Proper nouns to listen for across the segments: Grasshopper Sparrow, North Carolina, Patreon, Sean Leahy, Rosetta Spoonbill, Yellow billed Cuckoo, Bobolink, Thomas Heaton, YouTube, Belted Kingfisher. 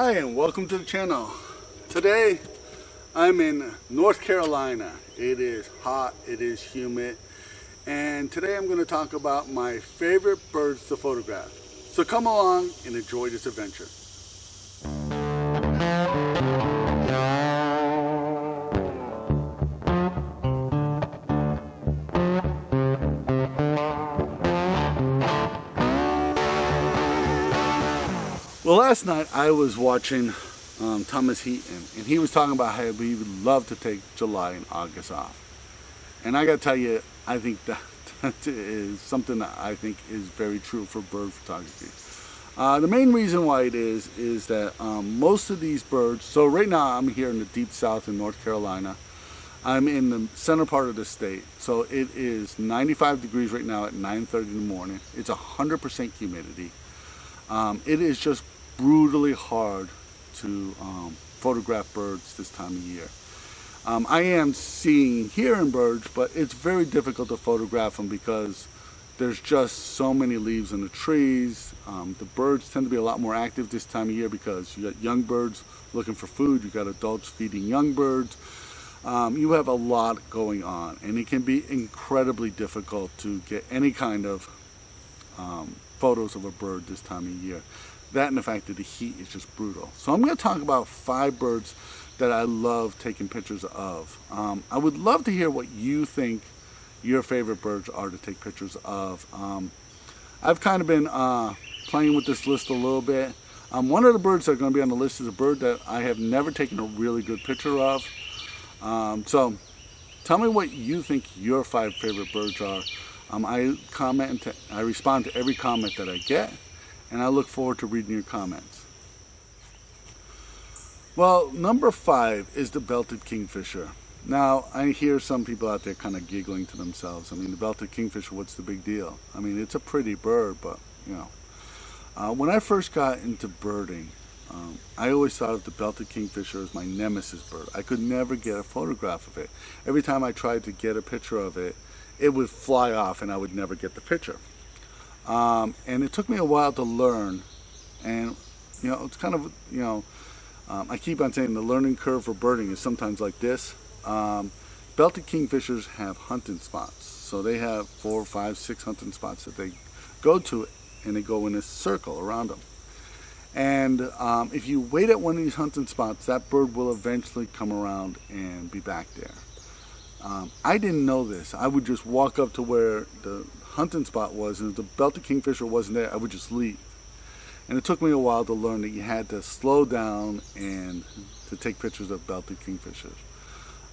Hi and welcome to the channel. Today I'm in North Carolina. It is hot, it is humid, and today I'm going to talk about my favorite birds to photograph. So come along and enjoy this adventure. Well, last night I was watching Thomas Heaton, and he was talking about how he would love to take July and August off. And I gotta tell you, I think that is something that I think is very true for bird photography. The main reason why it is that most of these birds, so right now I'm here in the deep south in North Carolina. I'm in the center part of the state. So it is 95 degrees right now at 9:30 in the morning. It's 100% humidity. It is just brutally hard to photograph birds this time of year. I am seeing, hearing birds, but it's very difficult to photograph them because there's just so many leaves in the trees. The birds tend to be a lot more active this time of year because you got young birds looking for food, you got adults feeding young birds. You have a lot going on, and it can be incredibly difficult to get any kind of photos of a bird this time of year. That and the fact that the heat is just brutal. So I'm going to talk about 5 birds that I love taking pictures of. I would love to hear what you think your favorite birds are to take pictures of. I've kind of been playing with this list a little bit. One of the birds that are going to be on the list is a bird that I have never taken a really good picture of. So tell me what you think your 5 favorite birds are. I respond to every comment that I get, and I look forward to reading your comments. Well, number 5 is the belted kingfisher. Now, I hear some people out there kind of giggling to themselves. I mean, the belted kingfisher, what's the big deal? I mean, it's a pretty bird, but, you know. When I first got into birding, I always thought of the belted kingfisher as my nemesis bird. I could never get a photograph of it. Every time I tried to get a picture of it, it would fly off and I would never get the picture. And it took me a while to learn, and you know, it's kind of, you know, I keep on saying the learning curve for birding is sometimes like this. Belted kingfishers have hunting spots, so they have 4, 5, 6 hunting spots that they go to, and they go in a circle around them. And if you wait at one of these hunting spots, that bird will eventually come around and be back there. I didn't know this. I would just walk up to where the hunting spot was, and if the belted kingfisher wasn't there, I would just leave. And it took me a while to learn that you had to slow down and to take pictures of belted kingfishers.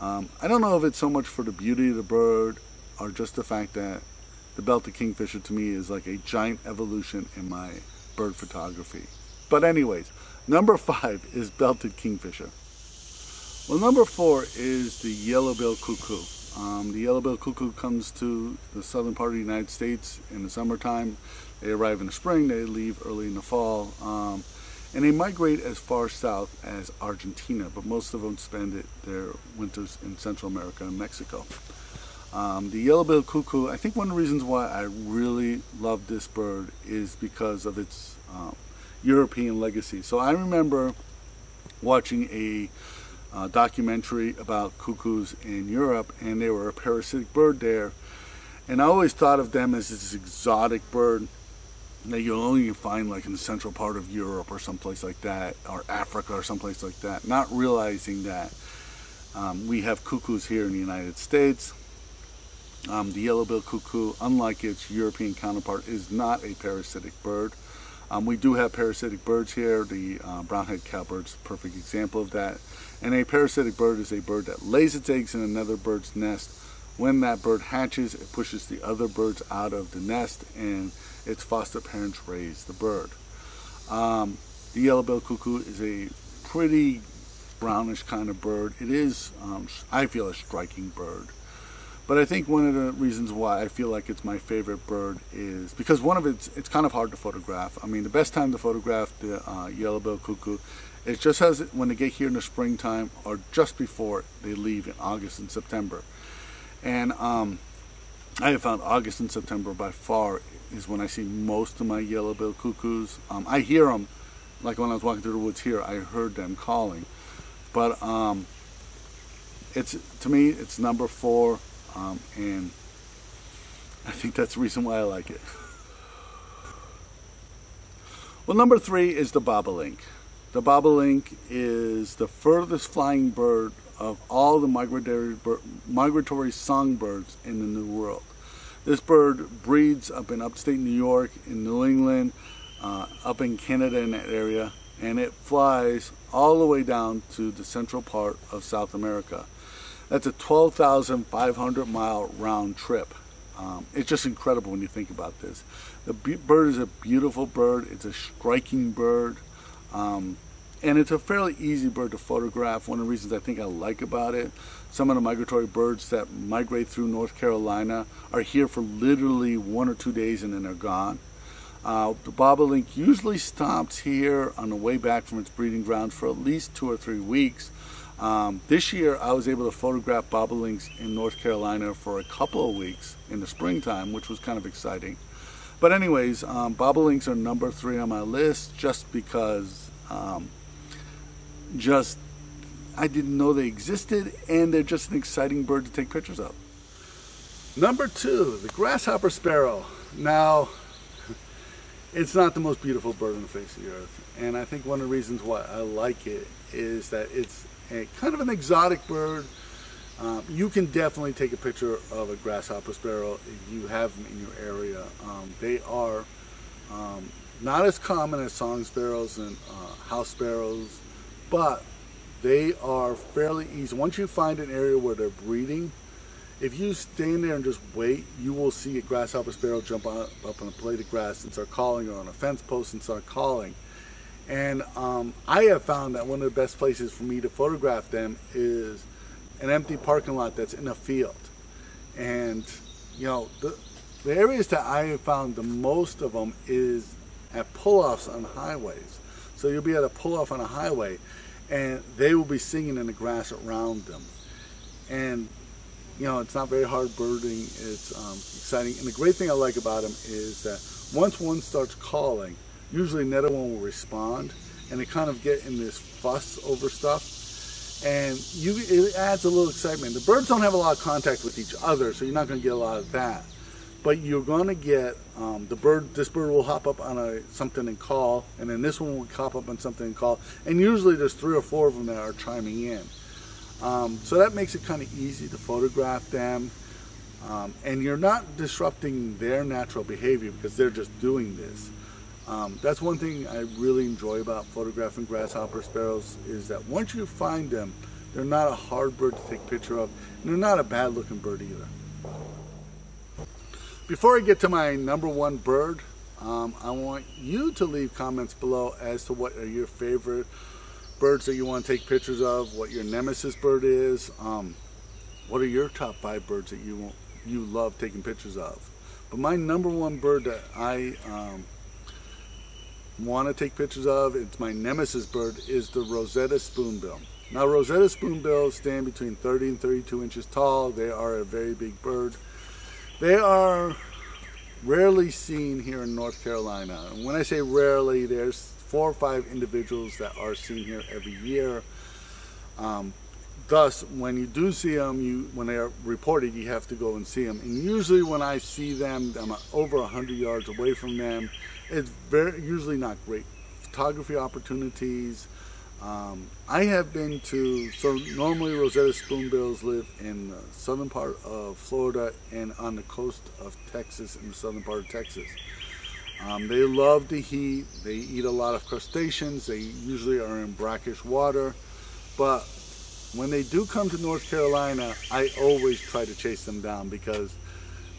I don't know if it's so much for the beauty of the bird or just the fact that the belted kingfisher to me is like a giant evolution in my bird photography. But anyways, number 5 is belted kingfisher. Well, number 4 is the yellow billed cuckoo. The yellow billed cuckoo comes to the southern part of the United States in the summertime. They arrive in the spring, they leave early in the fall, and they migrate as far south as Argentina, but most of them spend their winters in Central America and Mexico. The yellow billed cuckoo, I think one of the reasons why I really love this bird is because of its European legacy. So I remember watching a documentary about cuckoos in Europe, and they were a parasitic bird there, and I always thought of them as this exotic bird that you only find like in the central part of Europe or someplace like that, or Africa or someplace like that, not realizing that we have cuckoos here in the United States. The yellow-billed cuckoo, unlike its European counterpart, is not a parasitic bird. We do have parasitic birds here. The brown-headed cowbird's a perfect example of that. And a parasitic bird is a bird that lays its eggs in another bird's nest. When that bird hatches, it pushes the other birds out of the nest, and its foster parents raise the bird. The yellow-billed cuckoo is a pretty brownish kind of bird. It is, I feel, a striking bird. But I think one of the reasons why I feel like it's my favorite bird is because one of it's kind of hard to photograph. I mean, the best time to photograph the yellow-billed cuckoo is just as when they get here in the springtime or just before they leave in August and September. And I have found August and September by far is when I see most of my yellow-billed cuckoos. I hear them like when I was walking through the woods here, I heard them calling. But it's, to me, it's number 4, and I think that's the reason why I like it. Well, number 3 is the bobolink. The bobolink is the furthest flying bird of all the migratory songbirds in the New World. This bird breeds up in upstate New York, in New England, up in Canada in that area, and it flies all the way down to the central part of South America. That's a 12,500-mile round trip. It's just incredible when you think about this. The bird is a beautiful bird. It's a striking bird. And it's a fairly easy bird to photograph. One of the reasons I think I like about it, some of the migratory birds that migrate through North Carolina are here for literally 1 or 2 days and then they're gone. The bobolink usually stops here on the way back from its breeding grounds for at least 2 or 3 weeks. This year I was able to photograph bobolinks in North Carolina for a couple of weeks in the springtime, which was kind of exciting. But anyways, bobolinks are number 3 on my list just because I didn't know they existed, and they're just an exciting bird to take pictures of. Number 2, the grasshopper sparrow. Now, it's not the most beautiful bird on the face of the earth, and I think one of the reasons why I like it is that it's a kind of an exotic bird. You can definitely take a picture of a grasshopper sparrow if you have them in your area. They are not as common as song sparrows and house sparrows, but they are fairly easy. Once you find an area where they're breeding, if you stay in there and just wait, you will see a grasshopper sparrow jump up on a blade of grass and start calling, or on a fence post and start calling. And I have found that one of the best places for me to photograph them is an empty parking lot that's in a field. And you know, the areas that I have found the most of them is at pull-offs on highways. So you'll be at a pull-off on a highway and they will be singing in the grass around them. And you know, it's not very hard birding, it's exciting. And the great thing I like about them is that once one starts calling, usually another one will respond, and they kind of get in this fuss over stuff. And it adds a little excitement. The birds don't have a lot of contact with each other, so you're not going to get a lot of that. But you're going to get this bird will hop up on something and call, and then this one will hop up on something and call. And usually there's 3 or 4 of them that are chiming in. So that makes it kind of easy to photograph them. And you're not disrupting their natural behavior because they're just doing this. That's one thing I really enjoy about photographing grasshopper sparrows, is that once you find them, they're not a hard bird to take a picture of, and they're not a bad looking bird either. Before I get to my number 1 bird, I want you to leave comments below as to what are your favorite birds that you want to take pictures of, what your nemesis bird is, what are your top 5 birds that you love taking pictures of. But my number 1 bird that I want to take pictures of, it's my nemesis bird, is the Rosetta Spoonbill. Now, Rosetta Spoonbills stand between 30 and 32 inches tall. They are a very big bird. They are rarely seen here in North Carolina. And when I say rarely, there's 4 or 5 individuals that are seen here every year. Thus, when you do see them, when they are reported, you have to go and see them. And usually when I see them, I'm over 100 yards away from them. It's usually not great photography opportunities. I have been to, so normally Rosetta Spoonbills live in the southern part of Florida and on the coast of Texas, in the southern part of Texas. They love the heat. They eat a lot of crustaceans. They usually are in brackish water. But when they do come to North Carolina, I always try to chase them down because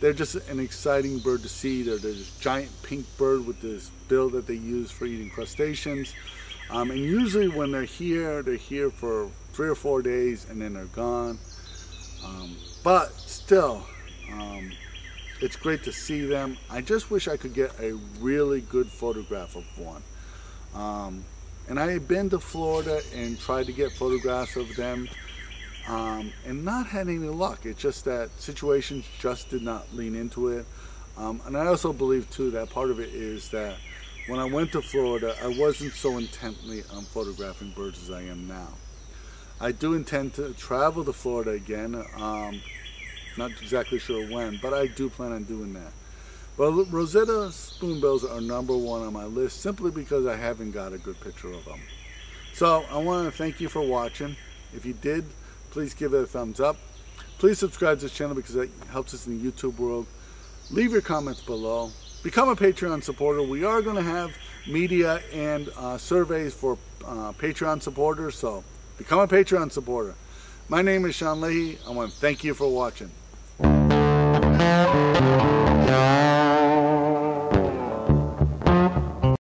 they're just an exciting bird to see. They're this giant pink bird with this bill that they use for eating crustaceans. And usually when they're here for 3 or 4 days and then they're gone. But still, it's great to see them. I just wish I could get a really good photograph of one. And I have been to Florida and tried to get photographs of them. And not had any luck. It's just that situations just did not lean into it. And I also believe too that part of it is that When I went to Florida, I wasn't so intently on photographing birds as I am now. I do intend to travel to Florida again, not exactly sure when, but I do plan on doing that. But Rosetta Spoonbills are #1 on my list simply because I haven't got a good picture of them. So I want to thank you for watching. If you did, please give it a thumbs up. Please subscribe to this channel because it helps us in the YouTube world. Leave your comments below. Become a Patreon supporter. We are going to have media and surveys for Patreon supporters, so become a Patreon supporter. My name is Sean Leahy. I want to thank you for watching.